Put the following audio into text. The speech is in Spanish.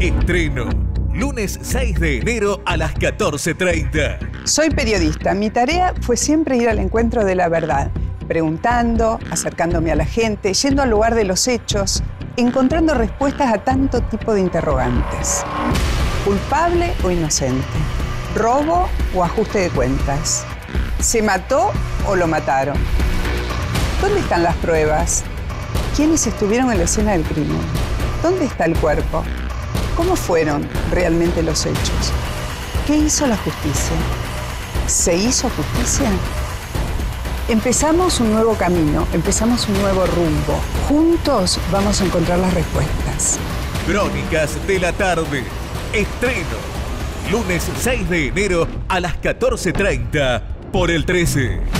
Estreno, lunes 6 de enero a las 14:30. Soy periodista. Mi tarea fue siempre ir al encuentro de la verdad, preguntando, acercándome a la gente, yendo al lugar de los hechos, encontrando respuestas a tanto tipo de interrogantes. ¿Culpable o inocente? ¿Robo o ajuste de cuentas? ¿Se mató o lo mataron? ¿Dónde están las pruebas? ¿Quiénes estuvieron en la escena del crimen? ¿Dónde está el cuerpo? ¿Cómo fueron realmente los hechos? ¿Qué hizo la justicia? ¿Se hizo justicia? Empezamos un nuevo camino, empezamos un nuevo rumbo. Juntos vamos a encontrar las respuestas. Crónicas de la tarde. Estreno. Lunes 6 de enero a las 14:30 por El 13.